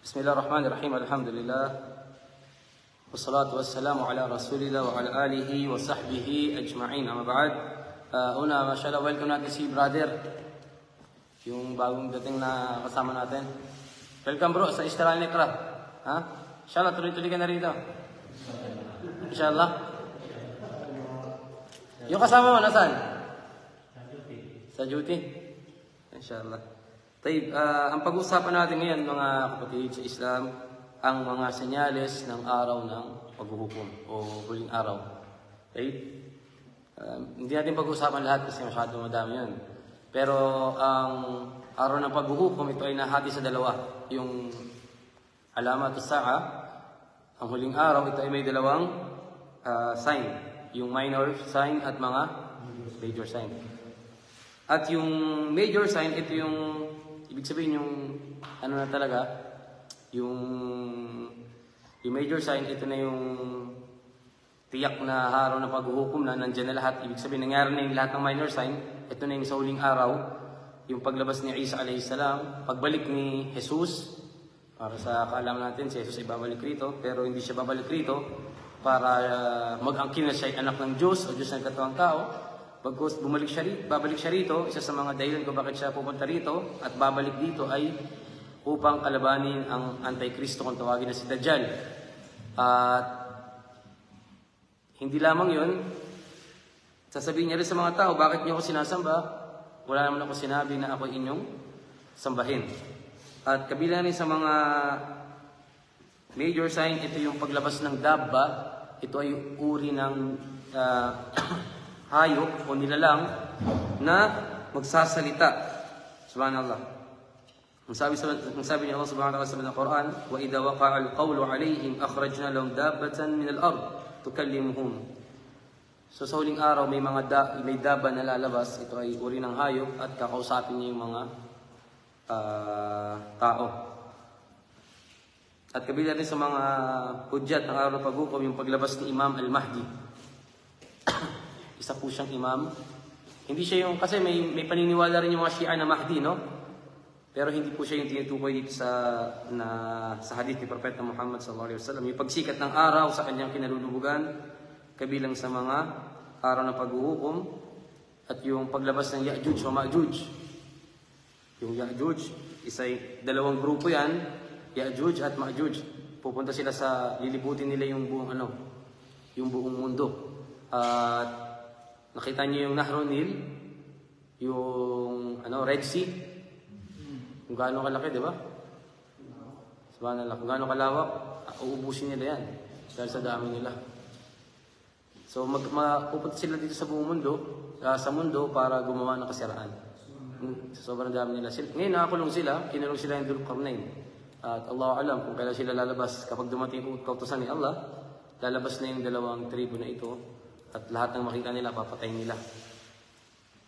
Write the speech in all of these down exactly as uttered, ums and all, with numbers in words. Bismillahirrahmanirrahim. Alhamdulillah. Wassalatu wassalamu ala rasulillah wa ala alihi wa sahbihi ajma'in. Amma ba'd. Una mashallah welcome natin si brother. Yung bagong dating na kasama natin. Welcome bro sa Istirahal Nikra. Ha? Inshallah tuloy-tuloy ka na rito. Inshallah. Yung kasama mo nasaan? Sa duty. Sa duty? Inshallah. Taib, uh, ang pag-uusapan natin ngayon mga kapatid sa Islam, ang mga senyales ng araw ng paghuhukom o huling araw. Taib, uh, hindi natin pag-uusapan lahat kasi masyado madami yun. Pero ang araw ng paghuhukom, ito ay nahati sa dalawa. Yung alamat as-sa'a, ang huling araw, ito ay may dalawang uh, sign. Yung minor sign at mga major sign. At yung major sign, ito yung ibig sabihin yung ano na talaga, yung, yung major sign, ito na yung tiyak na araw na paghuhukom na nandiyan na lahat. Ibig sabihin, nangyari na yung lahat ng minor sign. Ito na yung sa huling araw, yung paglabas ni Isa alayis salam, pagbalik ni Jesus, para sa kaalaman natin, si Jesus ay babalik rito, pero hindi siya babalik rito para uh, mag-angkin na siya ay anak ng Diyos o Diyos ng katawang tao. Pagkos bumalik siya rito, babalik siya rito, isa sa mga dahilan kung bakit siya pupunta rito at babalik dito ay upang kalabanin ang Antikristo kung tawagin na si Dajjal. At hindi lamang yun, sasabihin niya rin sa mga tao, bakit niyo ako sinasamba? Wala naman ako sinabi na ako inyong sambahin. At kabilang rin sa mga major sign, ito yung paglabas ng Dabba, ito ay uri ng uh, hayop o nilalang na magsasalita. Subhanallah. Ang sabi, ang sabi ni Allah subhanahu wa ta'ala ng Quran, وَإِذَا وَقَعَ الْقَوْلُ عَلَيْهِمْ أَخْرَجْنَا لَهُمْ دَابَّةً مِنَ الْأَرْضِ تُكَلِّمُهُمْ. So sa huling araw, may mga da, may daba na lalabas. Ito ay uri ng hayop at kakausapin niya yung mga uh, tao. At kabila rin sa mga hudyat ng araw na paghukom, yung paglabas ni Imam Al-Mahdi. Isa po siyang imam. Hindi siya yung, kasi may, may paniniwala rin yung mga Shia na Mahdi, no? Pero hindi po siya yung tinutukoy dito sa, na, sa hadith ni Profeta Muhammad sallallahu alayhi wa sallam. Yung pagsikat ng araw sa kanyang kinalulubugan, kabilang sa mga araw na paghuhukom, at yung paglabas ng Yajuj o Majuj. Yung Yajuj, isa'y dalawang grupo yan, Yajuj at Majuj. Pupunta sila sa, lilibutin nila yung buong ano, yung buong mundo. At, nakita niyo yung Nahru Nil, yung ano, Red Sea, kung gaano kalaki, di ba? Subhanallah, kung gaano kalawak, uubusin nila yan dahil sa dami nila. So magpupunta sila dito sa buong mundo, uh, sa mundo para gumawa ng kasiraan. So, sobrang dami nila. Sila, ngayon nakakulong sila, kinulong sila yung Dul Kornain. At Allah alam kung kailan sila lalabas. Kapag dumating yung kautusan ni Allah, lalabas na yung dalawang tribu na ito. At lahat ng makita nila, papatay nila.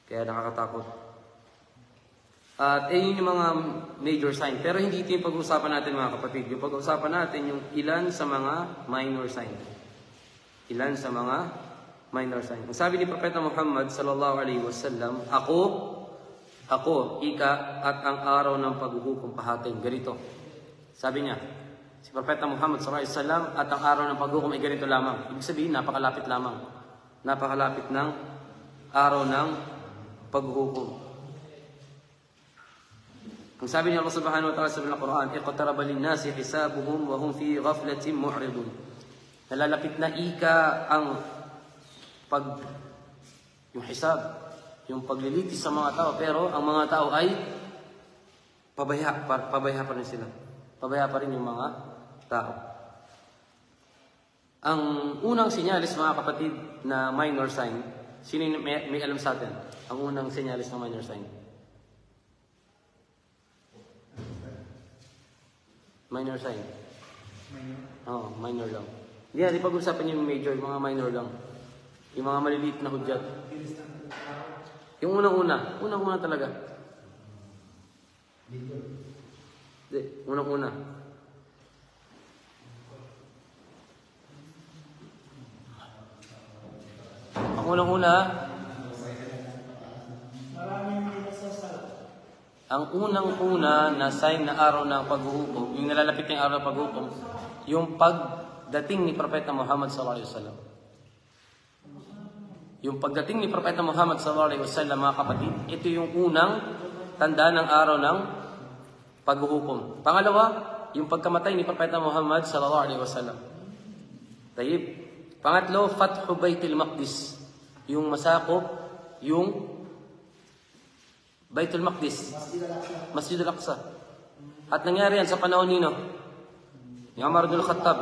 Kaya nakakatakot. At ayun yung mga major sign. Pero hindi ito yung pag-uusapan natin mga kapatid. Yung pag-uusapan natin yung ilan sa mga minor sign. Ilan sa mga minor sign. Ang sabi ni Propeta Muhammad sallallahu alaihi wasallam, Ako, ako, ika, at ang araw ng paghuhukom pahatin. Ganito. Sabi niya, si Propeta Muhammad sallallahu alaihi wasallam, at ang araw ng paghuhukom ay ganito lamang. Ibig sabihin, napakalapit lamang. Napakalapit ng araw ng paghuhukom. Ang sabi niya Allah subhanahu wa ta'ala sa Al-Quran, Iqtaraba linnasi hisabuhum wa hum fi ghaflatin mu'ridun. Nalalapit na ika ang pag yung hisab, yung paglilitis sa mga tao, pero ang mga tao ay pabaya, pabaya pa rin sila. Pabaya pa rin yung mga tao. Ang unang sinyalis mga kapatid na minor sign, sino may, may alam sa atin? Ang unang sinyalis na minor sign. Minor sign. Minor. Oh, minor lang. Hindi natin pag-usapan yung major, yung mga minor lang. Yung mga maliliit na hudyat. Yung unang-una, unang-una talaga. Hindi, unang-una. Ang unang-una, maraming nagsasalat. Ang unang-una na sign na araw ng paghuhukom, yung nalalapit ng araw ng paghuhukom, yung pagdating ni Propeta Muhammad sallallahu alaihi wasallam. Yung pagdating ni Propeta Muhammad sallallahu alaihi wasallam, mga kapatid, ito yung unang tanda ng araw ng paghuhukom. Pangalawa, yung pagkamatay ni Propeta Muhammad sallallahu alaihi wasallam. Taib. Pangatlo, Fathul Baitul Maqdis. Yung masakop, yung Baitul Maqdis, Masjid al-Aqsa. At nangyari yan sa panahon nino? Ni Omar del Khattab,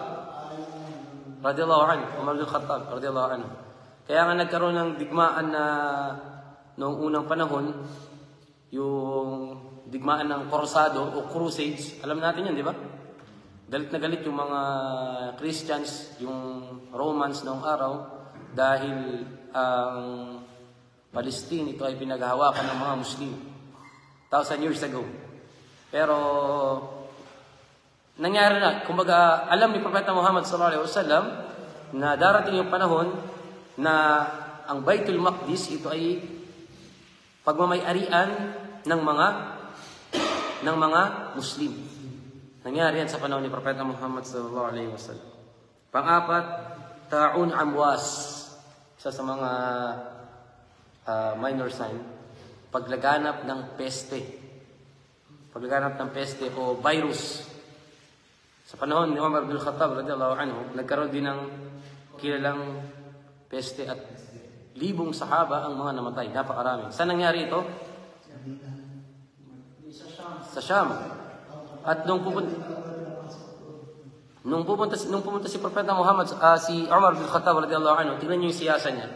Radiyallahu an, Omar del Khattab, Radiyallahu an. Kaya nga nagkaroon ng digmaan na noong unang panahon, yung digmaan ng Korsado o Crusades. Alam natin yan, di ba? Galit na galit yung mga Christians, yung Romans noong araw, dahil ang um, Palestine, ito ay pinaghahawakan ng mga Muslim thousand years ago. Pero nangyari na, kumbaga alam ni Propeta Muhammad sallallahu alaihi wasallam na darating yung panahon na ang Baitul Maqdis, ito ay pagmamay-arian ng mga ng mga Muslim. Nangyari yan sa panahon ni Propeta Muhammad sallallahu alaihi wasallam. Pang-apat, Ta'un Amwas, isa sa mga Uh, minor sign, paglaganap ng peste. Paglaganap ng peste o virus. Sa panahon ni Umar bin Khattab radiyallahu anhu, nagkaroon din ng kilalang peste at libong sahaba ang mga namatay. Napakarami. Saan nangyari ito? Sa Sham. At nung pupunta, nung pupunta, nung pupunta si Propeta Muhammad, uh, si Umar bin Khattab radiyallahu anhu, tingnan niyo yung siyasa niya.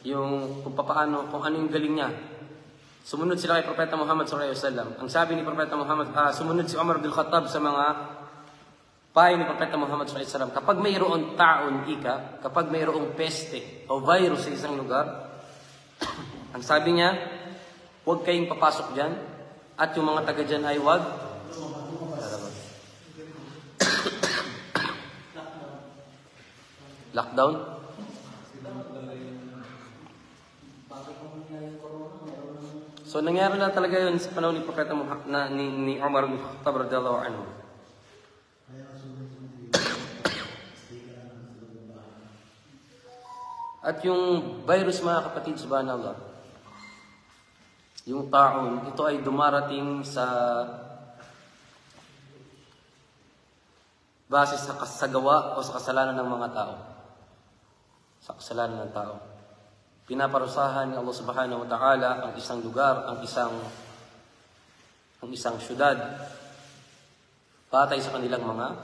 Yung kung paano, kung ano yung galing niya. Sumunod sila kay Propeta Muhammad sallallahu alaihi wasallam. Ang sabi ni Propeta Muhammad, ah, sumunod si Umar bin Khattab sa mga payo ni Propeta Muhammad sallallahu alaihi wasallam. Kapag mayroong taon, ika, kapag mayroong peste o virus sa isang lugar, ang sabi niya, huwag kayong papasok diyan at yung mga taga diyan ay huwag. Lockdown. So nangyari na talaga yun sa panahon ni Propeta Muhammad na ni, ni Umar bin Khattab radiyallahu anhu. At yung virus, mga kapatid, subhanallah, yung taon, ito ay dumarating sa base sa kasagawa o sa kasalanan ng mga tao. Sa kasalanan ng tao. Pinaparusahan ni Allah subhanahu wa ta'ala ang isang lugar, ang isang ang isang syudad batay sa kanilang mga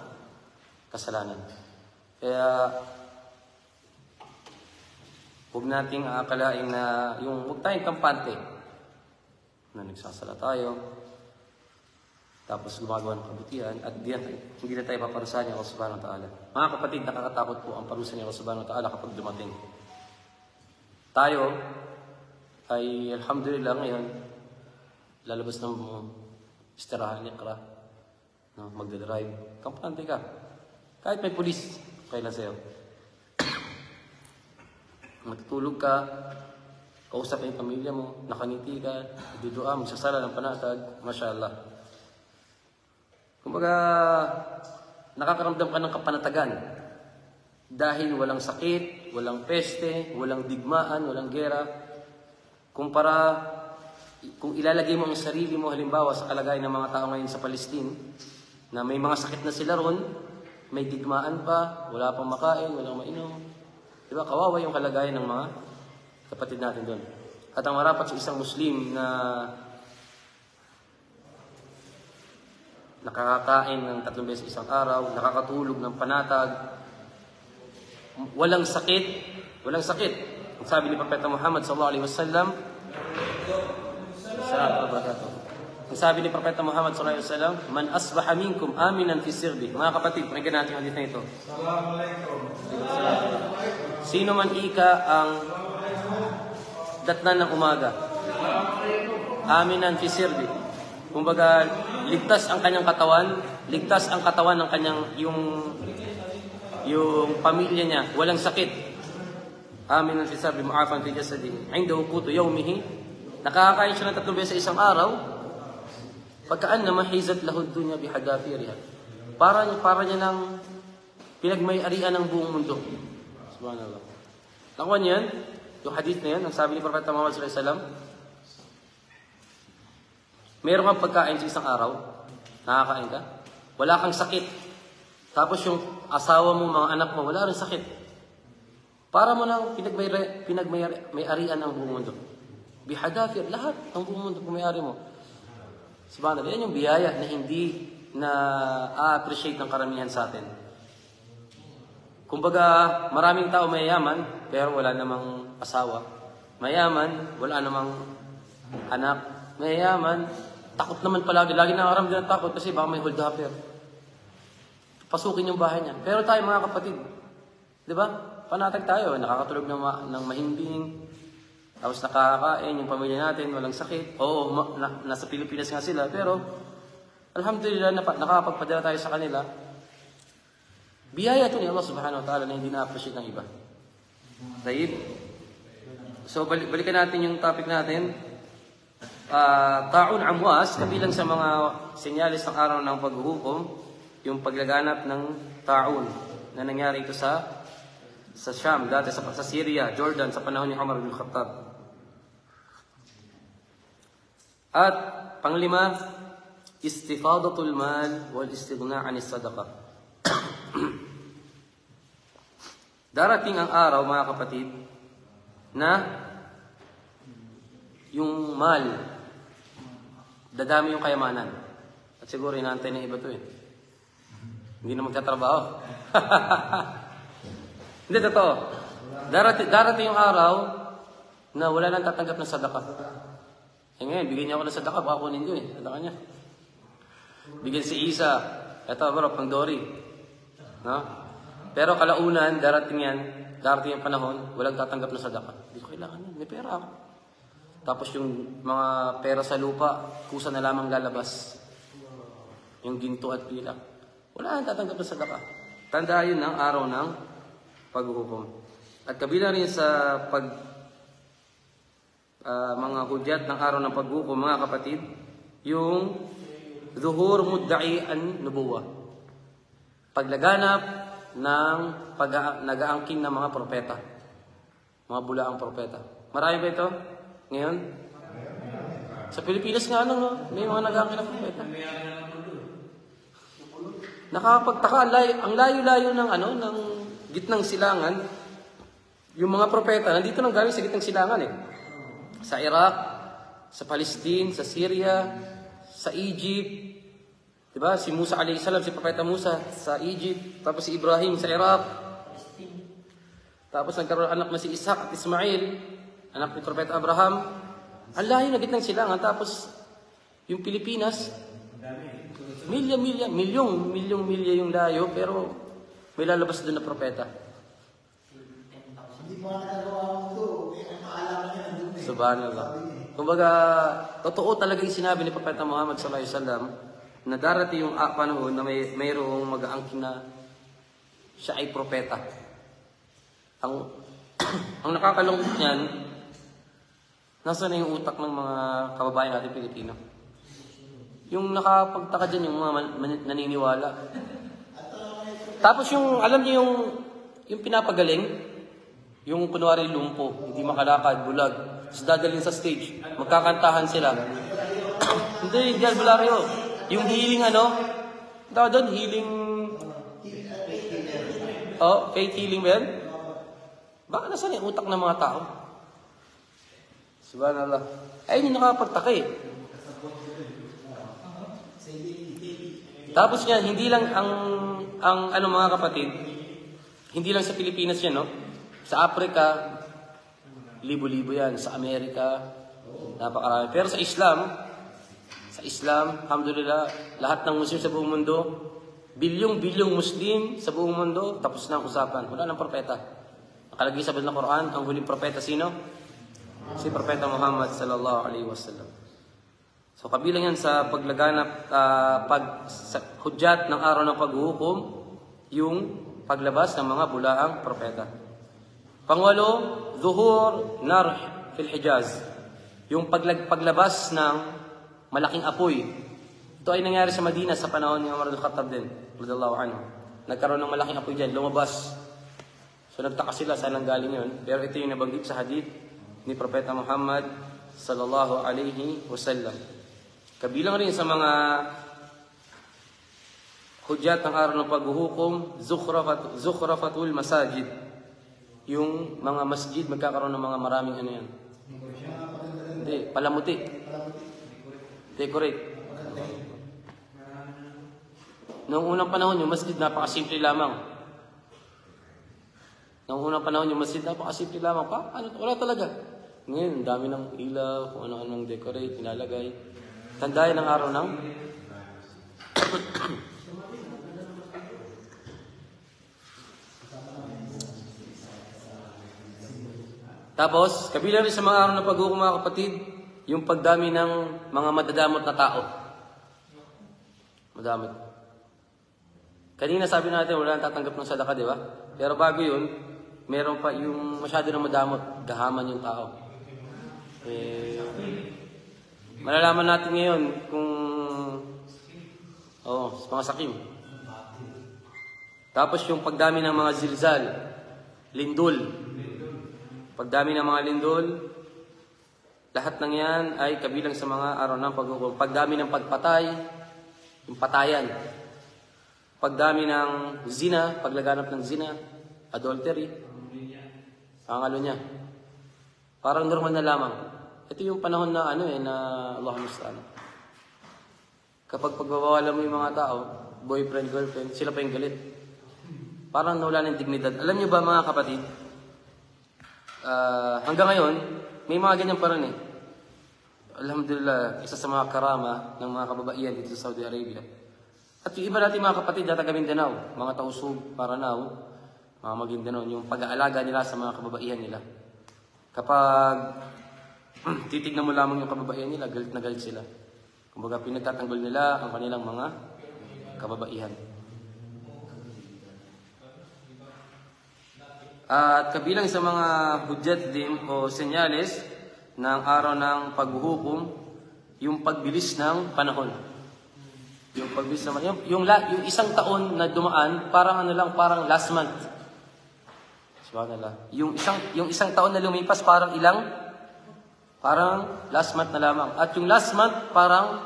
kasalanan. Kaya huwag nating aakalain na yung huwag tayong kampante na nagsasala tayo tapos gumagawa ng kabutihan at di, hindi na tayo paparusahan ni Allah subhanahu wa ta'ala. Mga kapatid, nakakatakot po ang parusa ni Allah subhanahu wa ta'ala kapag dumating. Tayo ay alhamdulillah ngayon lalabas ng istirahan, ikra, no, magdadrive, kampante ka. Kahit may pulis, kailan sa'yo. Matutulog ka, kausap ang pamilya mo, nakaniti ka, dudua, magsasala ng panatag, mashallah. Kumbaga, nakakaramdam ka ng kapanatagan dahil walang sakit, walang peste, walang digmaan, walang gera. Kumpara, kung ilalagay mo ang sarili mo, halimbawa sa kalagayan ng mga tao ngayon sa Palestine, na may mga sakit na sila ron, may digmaan pa, wala pang makain, walang mainom. Diba? Kawawa yung kalagayan ng mga kapatid natin doon. At ang marapat sa isang Muslim na nakakain ng tatlong beses isang araw, nakakatulog ng panatag, walang sakit, walang sakit. Ang sabi ni Propeta Muhammad sallallahu alaihi wasallam, Ang sabi ni Propeta Muhammad sallallahu alaihi wasallam, "Man asbaha minkum aminan fi sirbi." Mga kapatid, pakinggan natin ang hadith na ito. Assalamu alaikum. Sino man ika ang datnan ng umaga, aminan fi sirbi. Kumbaga, ligtas ang kanyang katawan, ligtas ang katawan ng kanyang yung yung pamilya niya, walang sakit. Amin ang sisabi, maafan fi jasadin. Indahu qutu yawmihi. Nakakain siya ng tatlong beses sa isang araw. Pagkaannama hizat lahud dunya bihadafiriha. Paranya-paranya ng pinagmay-arian ng buong mundo. Subhanallah. Nakuha niyan, yung hadith na yan, ang sabi ni Profeta Muhammad sallallahu alaihi wasallam, meron kang pagkain sa isang araw, nakakain ka, wala kang sakit. Tapos yung asawa mo, mga anak mo, wala rin sakit. Para mo nang pinagmay-arian pinagmay ang buong mundo. Bihadafir, lahat ng buong mundo pumayari mo. Subhanallah, yan yung biyaya na hindi na-appreciate ng karamihan sa atin. Kumbaga, maraming tao mayayaman, pero wala namang asawa. Mayayaman, wala namang anak. Mayayaman, takot naman palagi. Lagi nakaramdaman ng takot kasi baka may hold upper. Pasukin yung bahay niya. Pero tayo mga kapatid, di ba? Panatag tayo, nakakatulog ng, ma ng mahimbing. Tapos nakakain yung pamilya natin, walang sakit. Oo, na, nasa Pilipinas nga sila, pero alhamdulillah, nakakapagpadala tayo sa kanila. Biyaya ito ni Allah subhanahu wa ta'ala na hindi na-appreciate ng iba. Taib? So, balik, balikan natin yung topic natin. Uh, Taun Amwas, kabilang sa mga senyalis ng araw ng paghuhukom, yung paglaganap ng taun na nangyari ito sa sa Sham, dati sa, sa Syria, Jordan, sa panahon ni Umar bin Khattab. At panglima, istifadatul mal wal istighna anis sadaqah. Darating ang araw, mga kapatid, na yung mal, dadami yung kayamanan. At siguro inaantay ng iba to eh. Hindi na magtatrabaho. Hindi, totoo. Darating, darating yung araw na wala nang tatanggap ng sadaka. Eh ngayon, bigyan niya ako ng sadaka, baka kunin ko eh. Sadaka niya. Bigyan si Isa. Eto, bro, pang Dory. No? Pero kalaunan, darating yan, darating yung panahon, walang tatanggap ng sadaka. Hindi ko kailangan yan, may pera ako. Tapos yung mga pera sa lupa, kusa na lamang lalabas. Yung ginto at pila. Wala nang tatanggap ng sadaka. Tandaan yun ng araw ng paghuhukom. At kabilang rin sa pag uh, mga hudyat ng araw ng paghuhukom, mga kapatid, yung Zuhur Mudda'i an-Nubuwah. Paglaganap ng pag nag-aangking ng mga propeta. Mga bulaang propeta. Marami ba ito ngayon? Sa Pilipinas nga lang, no? May mga nag-aangking ng propeta. Nakakapagtaka, ang layo-layo ng ano, ng gitnang silangan, yung mga propeta, nandito nang galing sa gitnang silangan eh. Sa Iraq, sa Palestine, sa Syria, sa Egypt, diba? Si Musa alay salam, si Profeta Musa sa Egypt, tapos si Ibrahim sa Iraq, tapos nagkaroon anak na si Isaac at Ismail, anak ni Propeta Abraham. Ang layo na gitnang silangan, tapos yung Pilipinas, milya-milya, milyong, milyong-milya yung layo, pero may lalabas doon na propeta. Hindi mo nakagawa ko ito. May maalaman niya nandun eh. Subhanallah. Kumbaga, totoo talaga yung sinabi ni Propeta Muhammad sallallahu alaihi wasallam na darating yung panahon na may mayroong mag-aangkin na siya ay propeta. Ang ang nakakalungkot niyan, nasa na yung utak ng mga kababayan natin Pilipino. Yung nakapagtaka dyan, yung mga naniniwala. Tapos yung, alam niyo yung, yung pinapagaling, yung kunwari lumpo, hindi makalakad, bulag, tapos dadalhin sa stage, magkakantahan sila. Hindi, hindi albularyo. Yung healing ano, tawag doon, healing, oh, faith healing ba yan? Baka nasan yung utak ng mga tao? Subhanallah. Ayun yung nakapagtaka eh. Tapos yan, hindi lang ang Ang ano mga kapatid, hindi lang sa Pilipinas yan, no? Sa Africa, libo-libo yan. Sa Amerika, napakarami. Pero sa Islam, sa Islam, alhamdulillah, lahat ng Muslim sa buong mundo, bilyong-bilyong Muslim sa buong mundo, tapos na ang usapan. Wala ng propeta. Nakalagay sa banal na Quran, ang huling propeta sino? Si Propeta Muhammad sallallahu alaihi wasallam. So kabilang yan sa paglaganap, uh, pag, sa hudyat ng araw ng paghuhukom, yung paglabas ng mga bulaang propeta. Pangwalo, Zuhur Narh Filhijaz. Yung paglag, paglabas ng malaking apoy Ito ay nangyari sa Madina sa panahon ni Umar del Khattab din, radiyallahu anhu. Nagkaroon ng malaking apoy dyan, lumabas. So nagtaka sila saan ang galing yun. Pero ito yung nabanggit sa hadith ni Propeta Muhammad sallallahu alayhi wasallam. Kabilang rin sa mga hudyat ng araw ng paghuhukom, zukhrafat, zukhrafatul masajid. Yung mga masjid, magkakaroon ng mga maraming ano yan. Hindi, palamuti. Tekorik. Noong unang panahon, yung masjid napakasimple lamang. Noong unang panahon, yung masjid napakasimple lamang. Pa, ano, wala talaga. Ngayon, dami ng ilaw, kung ano-ano ng decorate, nilalagay. Tandaan ng araw ng... Tapos, kabilang rin sa mga araw na paghuhukom, mga kapatid, yung pagdami ng mga madadamot na tao. Madamot. Kanina sabi natin, wala nang tatanggap ng sadaka, di ba? Pero bago yun, meron pa yung masyado ng madamot, dahaman yung tao. Eh, malalaman natin ngayon kung... Oo, oh, mga sakim. Tapos yung pagdami ng mga zilzal, lindol. Pagdami ng mga lindol, lahat ng yan ay kabilang sa mga araw ng paghuhukom. Pagdami ng pagpatay, yung patayan. Pagdami ng zina, paglaganap ng zina, adultery. Pangalo niya. Parang normal na lamang. Ito yung panahon na ano eh, na Allahumma musta'an. Kapag pagbabawalan mo yung mga tao, boyfriend, girlfriend, sila pa yung galit. Parang nawala ng dignidad. Alam niyo ba mga kapatid, Uh, hanggang ngayon, may mga ganyan pa rin eh. Alhamdulillah, isa sa mga karama ng mga kababaihan dito sa Saudi Arabia. At yung iba natin mga kapatid, data Mindanao, mga Tausug, Paranao, mga Maguindanao, yung pag-aalaga nila sa mga kababaihan nila. Kapag titignan mo lamang yung kababaihan nila, galit na galit sila. Kumbaga, pinagtatanggol nila ang kanilang mga kababaihan. At kabilang sa mga hudyat din o senyales ng araw ng paghuhukom, yung pagbilis ng panahon. Yung pagbilis ng panahon. Yung, yung, yung isang taon na dumaan, parang ano lang, parang last month. Subhanallah. Yung isang, yung isang taon na lumipas, parang ilang? Parang last month na lamang. At yung last month, parang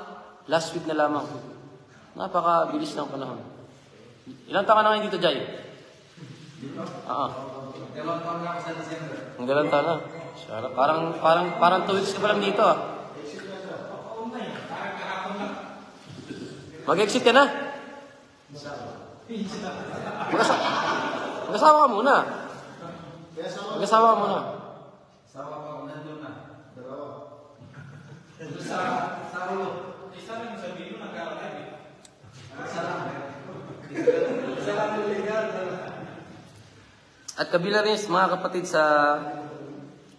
last week na lamang. Napakabilis ng panahon. Ilang taon ka na ngayon dito, Jai? Oo. Dalawang taon lang ako sa December. Ang dalawang taon lang. Parang, parang, parang two weeks ka pa lang dito ah. Mag-exit ka na. Mag-asawa ka muna. Mag-asawa ka muna. Asawa ka muna doon na. Dalawa. Sa ulo. Isa lang sabihin mo nagkakalagay. Salam. Salam legal. At kabila rin mga kapatid sa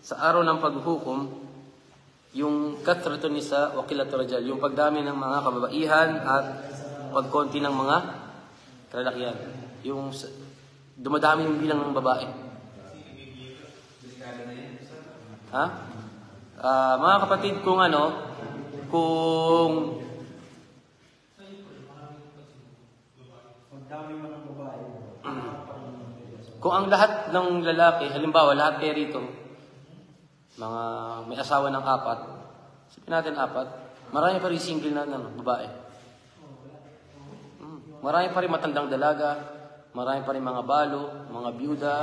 sa araw ng paghuhukom, yung kathratu nisa wa qillatu rijal, yung pagdami ng mga kababaihan at pagkonti ng mga kalalakihan, yung dumadami yung bilang ng babae. Ha? Uh, mga kapatid, kung ano, kung pagdami ng babae. Kung ang lahat ng lalaki, halimbawa lahat kayo rito, mga may asawa ng apat, sabihin natin apat, marami pa rin single na ng babae. Hmm. Marami pa rin matandang dalaga, marami pa rin mga balo, mga biyuda.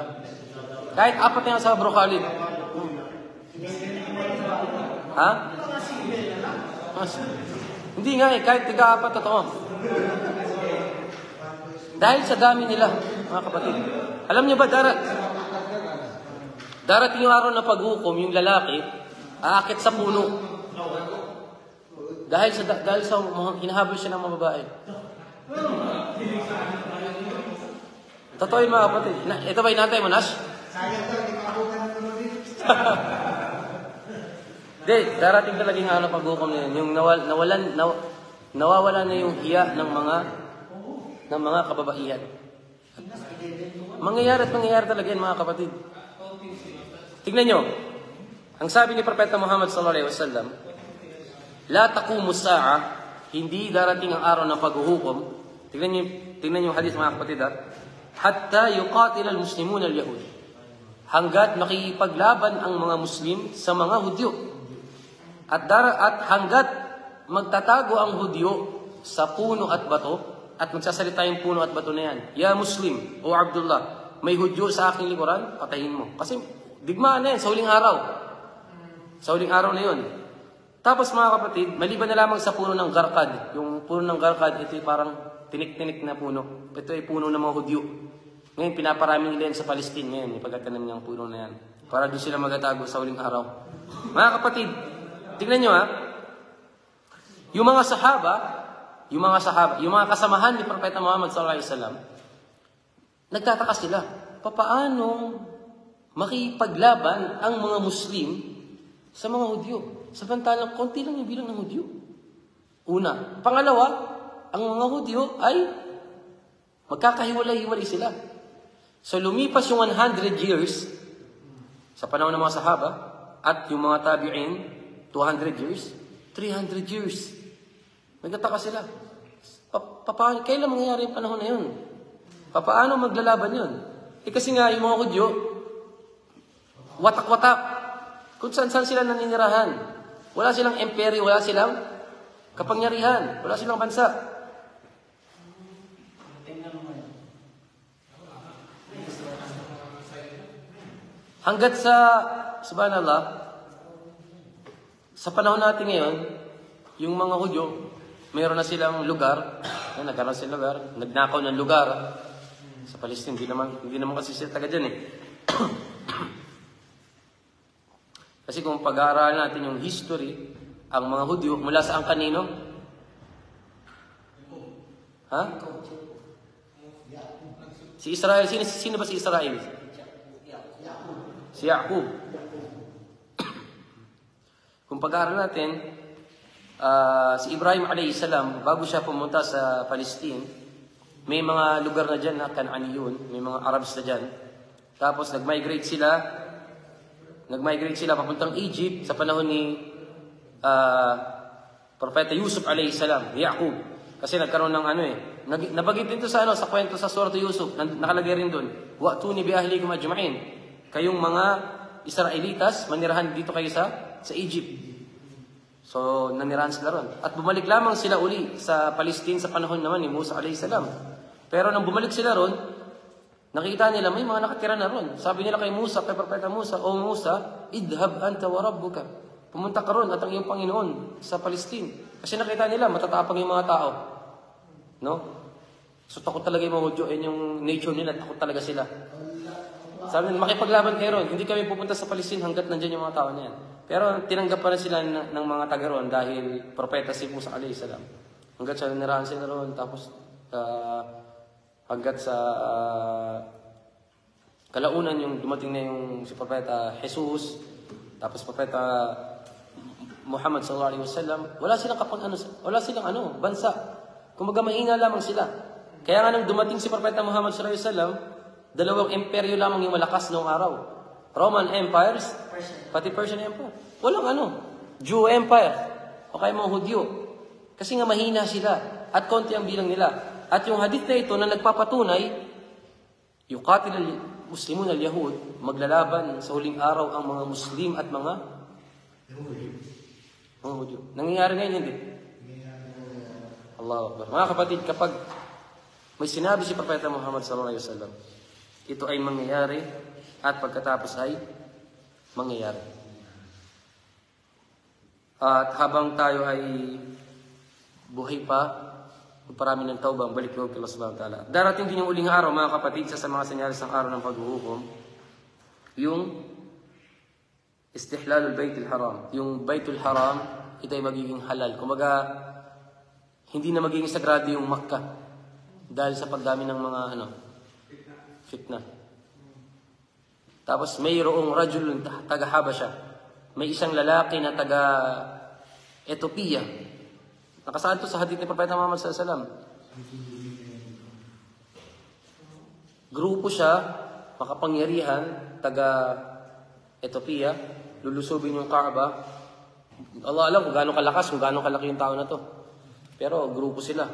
Kahit apat na yung asawa, Bro Khalid. Hmm. Ha? Mas, hindi nga eh, kahit tiga-apat, totoo. Dahil sa dami nila, mga kapatid. Alam niyo ba, darat, darating yung araw na paghukom, yung lalaki, aakit sa puno. Dahil sa, dahil sa hinahabol siya ng mga babae. Totoo yun, mga kapatid. Na, ito ba inantay mo, Nash? Hindi, darating talaga yung araw na paghukom na yun. Yung nawal, nawalan, naw, nawawalan na yung hiya ng mga, ng mga kababaihan. Mangyayari at mangyayari talaga yan, mga kapatid. Tignan nyo, ang sabi ni Propeta Muhammad sallallahu alaihi wasallam, La taqumu as-sa'a hindi darating ang araw ng paghuhukom. Tignan niyo, tignan niyo yung hadith mga kapatid ha. Hatta yuqatil al-muslimun al-yahud. Hanggat makipaglaban ang mga Muslim sa mga Hudyo. At, dar- at hanggat magtatago ang Hudyo sa puno at bato. At magsasalita yung puno at bato na yan. Ya Muslim, o Abdullah, may Hudyo sa aking likuran, patayin mo. Kasi digmaan na yan sa huling araw. Sa huling araw na yun. Tapos mga kapatid, maliban na lamang sa puno ng garkad. Yung puno ng garkad, ito ay parang tinik-tinik na puno. Ito ay puno ng mga Hudyo. Ngayon, pinaparaming nila yan sa Palestine. Ngayon, ipagkatanam niya ang puno na yan. Para doon sila magatago sa huling araw. Mga kapatid, tignan nyo ha. Yung mga sahaba, yung mga sahaba, yung mga kasamahan ni Propeta Muhammad sallallahu alaihi wasallam, nagtataka sila, papaano makipaglaban ang mga Muslim sa mga Hudyo? Samantalang konti lang yung bilang ng Hudyo. Una. Pangalawa, ang mga Hudyo ay magkakahiwalay-hiwalay sila. So lumipas yung one hundred years sa panahon ng mga sahaba at yung mga tabi'in, two hundred years, three hundred years. Nagtataka sila. Pa-pa- kailan mangyayari yung panahon na yun? Paano maglalaban yun? Eh kasi nga yung mga Hudyo, watak-watak. Kung saan-saan sila naninirahan. Wala silang imperyo, wala silang kapangyarihan, wala silang bansa. Hanggat sa, subhanallah, sa panahon natin ngayon, yung mga Hudyo, mayroon na silang lugar, nagkaroon silang lugar, nagnakaw ng lugar, sa Palestine, hindi naman, hindi naman kasi sila taga dyan eh. Kasi kung pag-aaralan natin yung history, ang mga Hudyo, mula sa ang kanino? Ha? Si Israel, sino, sino ba si Israel? Si Yaqub. Kung pag-aaralan natin, uh, si Ibrahim alayis salam, bago siya pumunta sa Palestine, may mga lugar na dyan na Kanaaniyun, may mga Arabs na dyan. Tapos nag-migrate sila, nag-migrate sila papuntang Egypt sa panahon ni uh, Propeta Yusuf alayhis salam, Yaqub. Kasi nagkaroon ng ano eh, nabagit din to sa, ano, sa kwento sa Surah Yusuf, nakalagay rin doon, Wa'tuni bi ahlikum ajma'in. Kayong mga Israelitas, manirahan dito kayo sa, sa Egypt. So, nanirahan sila ron. At bumalik lamang sila uli sa Palestine sa panahon naman ni Musa alay salam. Pero nang bumalik sila ron, nakita nila may mga nakatira na ron. Sabi nila kay Musa, kay Propeta Musa, O Musa, idhab anta wa rabbuka. Pumunta ka ron at ang iyong Panginoon sa Palestine. Kasi nakita nila, matatapang yung mga tao. No? So, takot talaga yung mga Hudyo, and yung nature nila, takot talaga sila. Sabi nila, makipaglaban kayo ron. Hindi kami pupunta sa Palestine hanggat nandyan yung mga tao na yan. Pero tinanggap pa rin sila ng, ng mga taga roon dahil propeta si Musa alayhis salam. Hanggat sa nirahan sila roon, tapos uh, hanggat sa uh, kalaunan yung dumating na yung si Propeta Jesus, tapos Propeta Muhammad sallallahu alaihi wasallam, wala silang kapag ano, wala silang ano, bansa. Kumbaga mahina lamang sila. Kaya nga nang dumating si Propeta Muhammad sallallahu alaihi wasallam, dalawang imperyo lamang yung malakas noong araw. Roman empires, Persian. Pati Persian empire. Walang ano, Jew empire, o kaya mga Hudyo. Kasi nga mahina sila, at konti ang bilang nila. At yung hadith na ito na nagpapatunay, yuqatil al-muslimun al-yahud, maglalaban sa huling araw ang mga Muslim at mga mga Hudyo. Nangyayari ngayon, hindi? Allahu Akbar. Mga kapatid, kapag may sinabi si Propeta Muhammad sallallahu alaihi wasallam, ito ay mangyayari, at pagkatapos ay mangyayari. At habang tayo ay buhay pa, parami ng taubang, balik loob kay Allah subhanahu wa ta'ala. Darating din yung uling araw, mga kapatid, sa mga senyales ng araw ng paghuhukom, yung istihlalul baytil haram. Yung baytul haram, ito ay magiging halal. Kumbaga, hindi na magiging sagrado yung Makkah dahil sa pagdami ng mga ano, fitna. Tapos mayroong rajulun taga-Habasya. May isang lalaki na taga-Ethiopia. Nakasaad to sa hadith ni Propeta Muhammad sallallahu alaihi wasallam. Grupo siya, makapangyarihan, taga-Ethiopia. Lulusubin yung Kaaba. Allah alam kung gaano kalakas, kung gaano kalaki yung tao na to. Pero grupo sila.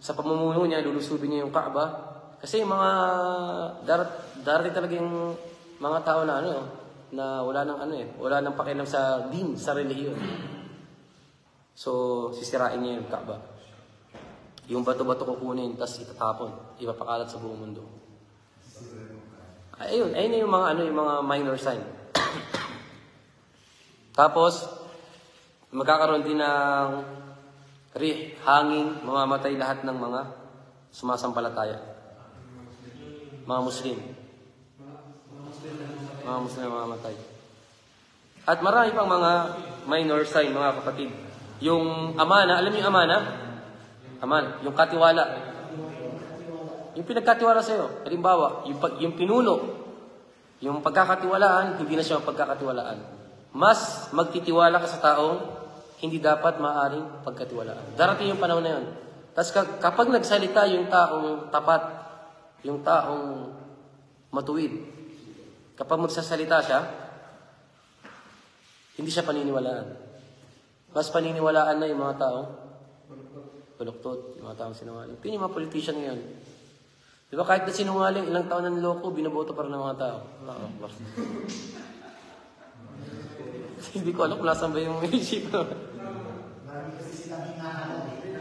Sa pamumuno niya, lulusubin niya yung Kaaba. Kasi mga dar- darating talaga yung mga tao na ano, na wala nang ano eh, wala nang pakialam sa din, sa relihiyon. So, sisirain niya yung Kaaba. Yung bato-bato kukunin, tas itatapon, ipapakalat sa buong mundo. Ayun, ayun yung mga ano, yung mga minor sign. Tapos, magkakaroon din ng rih, hangin, mamamatay lahat ng mga sumasampalataya. Mga Muslim. Mga Muslim mamamatay. At marami pang mga minor sign, mga kapatid. Yung amana, alam niyo yung amana? Amana, yung katiwala. Yung pinagkatiwala sa'yo, halimbawa, yung, pag, yung pinuno, yung pagkakatiwalaan, hindi na siya pagkakatiwalaan. Mas magtitiwala ka sa taong hindi dapat maaaring pagkatiwalaan. Darating yung panahon na yun. Tapos kapag nagsalita yung taong tapat, yung taong matuwid, kapag magsasalita siya, hindi siya paniniwalaan. Mas paniniwalaan na yung mga taong baluktot, yung mga taong sinungaling. Yun yung mga politician ngayon. Di ba kahit na sinungaling, ilang taon na niloko, binaboto para ng mga tao. Allah. Hindi ko alam kung nasan ba yung isip ko. Marami kasi silang hinahanap eh.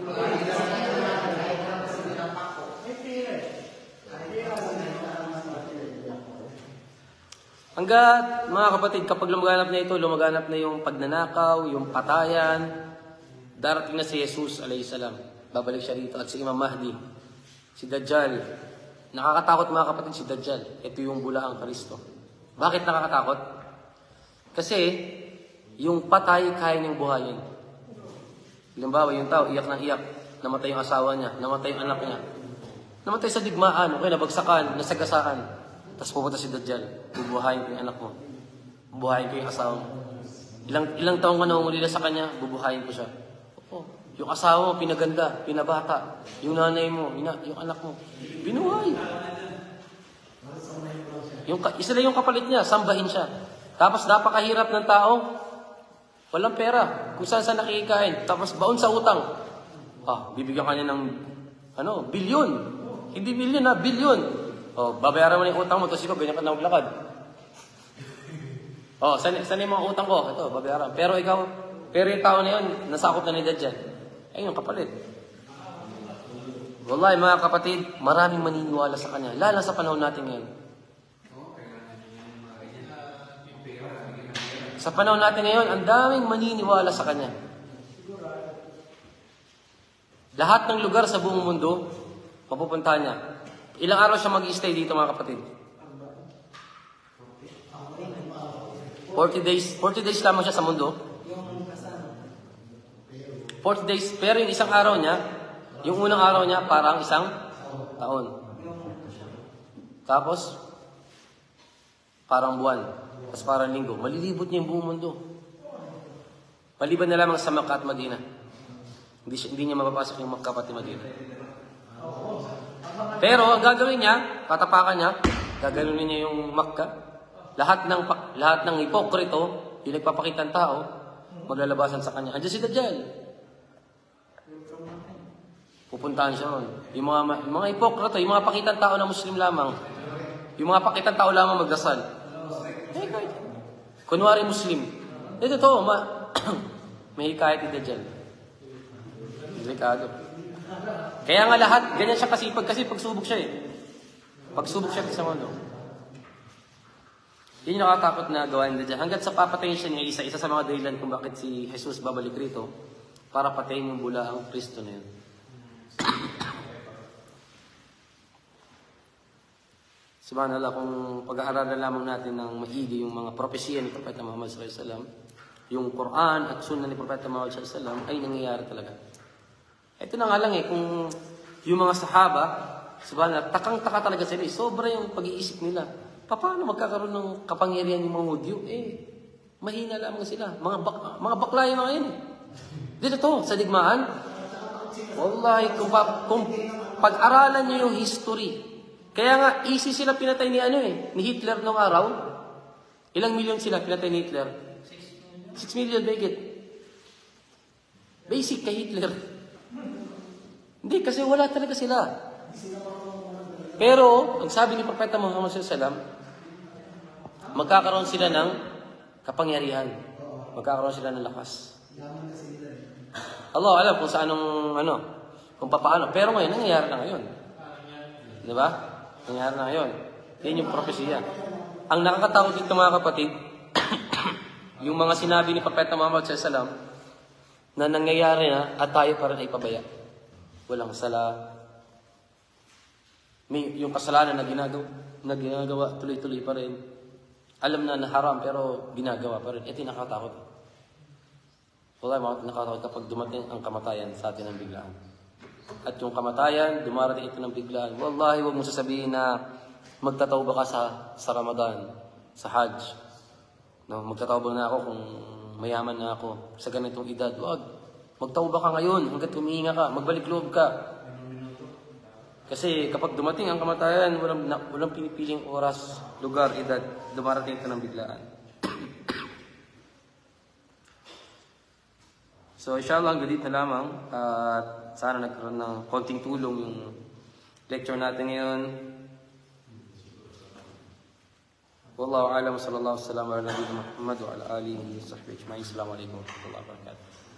Marami kasi silang hinahanap eh. Kahit naman silang pako. May fear eh. Kahit naman silang hinahanap. Hanggat, mga kapatid, kapag lumaganap na ito, lumaganap na yung pagnanakaw, yung patayan. Darating na si Jesus alayis salam. Babalik siya rito. At si Imam Mahdi. Si Dajjal. Nakakatakot mga kapatid si Dajjal. Ito yung bulaang Kristo. Bakit nakakatakot? Kasi, yung patay, kaya niyang buhayin. Halimbawa, yung tao, iyak ng iyak. Namatay yung asawa niya. Namatay yung anak niya. Namatay sa digmaan. Okay, nabagsakan, nasagasaan. Tapos pupunta si Dajjal. Bubuhayin ko yung anak mo. Bubuhayin ko yung asawa mo. Ilang, ilang taong ka nangungulila sa kanya, bubuhayin ko siya. Oo. Yung asawa mo, pinaganda, pinabata. Yung nanay mo, ina, yung anak mo. Binuhay. Yung, isa na yung kapalit niya, sambahin siya. Tapos napakahirap ng tao, walang pera, kung saan saan nakikikain, tapos baon sa utang. Ah, bibigyan ka niya ng, ano, bilyon. Hindi bilyon na, bilyon. Oh, babayaran mo na yung utang mo, tapos ikaw, ganyan ka na maglakad. Oh, saan, saan yung mga utang ko? Ito, babayaran. Pero ikaw, pero yung tao na yun, nasakop na ni Dajjal. Ayun, kapalit. Wallahi, mga kapatid, maraming maniniwala sa kanya, lalo sa panahon natin ngayon. Sa panahon natin ngayon, ang daming maniniwala sa Kanya. Lahat ng lugar sa buong mundo, mapupunta niya. Ilang araw siya mag-stay dito, mga kapatid? forty days. forty days lamang siya sa mundo. forty days. Pero yung isang araw niya, yung unang araw niya, parang isang taon. Tapos, parang buwan. Tapos parang linggo, malilibot niya yung buong mundo. Maliban na lamang sa Mecca at Madina. Hindi, siya, hindi niya mapapasok yung Mecca at Madina. Pero ang gagawin niya, tatapakan niya, gaganunin niya yung Mecca. Lahat ng, lahat ng hipokrito, yung nagpapakita ng tao, maglalabasan sa kanya. Andiyan si Dajjal. Pupuntahan siya ron. Yung mga, mga hipokrito, yung mga pakita ng tao na Muslim lamang. Yung mga pakita ng tao lamang magdasal. Kunwari Muslim. Ito to, ma may hikayat ni Dajjal. Delikado. Kaya nga lahat, ganyan siya kasipag kasi pagsubok siya eh. Pagsubok siya sa mundo. Yun yung nakatakot na gawain ni Dajjal. Hanggat sa papatayin siya niya, isa, isa sa mga dahilan kung bakit si Jesus babalik rito para patayin yung bula ang Kristo na yun. Subhanallah, kung pag-aaralan lamang natin ng maigi yung mga propesya ni Profeta Muhammad sallallahu alaihi wasallam, yung Quran at Sunnah ni Profeta Muhammad sallallahu alaihi wasallam ay nangyayari talaga. Ito na nga lang eh, kung yung mga sahaba, subhanallah, takang-taka talaga sila eh. Sobra yung pag-iisip nila. Paano magkakaroon ng kapangyarihan yung mga Hudyo? Eh, mahina lamang sila. Mga, bak- mga bakla yung mga yun eh. Dito to, sa digmaan. Wallahi, kung, pa- kung pag-aralan nyo yung history, kaya nga, easy sila pinatay ni ano eh, ni Hitler noong araw. Ilang milyon sila pinatay ni Hitler? six million. six million, bigit. Basic kay Hitler. Hindi, kasi wala talaga sila. Pero, ang sabi ni Propeta Muhammad sallallahu alaihi wasallam, magkakaroon sila ng kapangyarihan. Magkakaroon sila ng lakas. Allah alam kung sa anong, ano, kung paano. Pero ngayon, nangyayari na ngayon. Di ba? Nangyayari na ngayon. Yan yung propesya. Ang nakakatakot dito mga kapatid, yung mga sinabi ni Propeta Muhammad sallallahu alaihi wasallam, na nangyayari na at tayo parang ay pabaya. Walang sala. May, yung kasalanan na ginagawa, na ginagawa tuloy-tuloy pa rin. Alam na na haram pero ginagawa pa rin. Ito yung nakatakot. Wala yung nakatakot kapag dumating ang kamatayan sa atin ng biglaan. At yung kamatayan, dumarating ito ng biglaan. Wallahi, huwag mo sasabihin na magtatawba ka sa, sa Ramadan, sa Hajj. No, magtatawba na ako kung mayaman na ako sa ganitong edad. Wag, magtauba ka ngayon hanggat humihinga ka, magbalik loob ka. Kasi kapag dumating ang kamatayan, walang, walang pinipiling oras, lugar, edad, dumarating ka ng biglaan. So, inshallah, ang galit na lamang. At uh, sana nagkaroon ng konting tulong yung lecture natin ngayon. Wallahu a'lam, sallallahu alaihi wasallam ala nabiyina Muhammad wa ala alihi wa sahbihi ajma'in. Assalamu alaikum warahmatullahi wabarakatuh.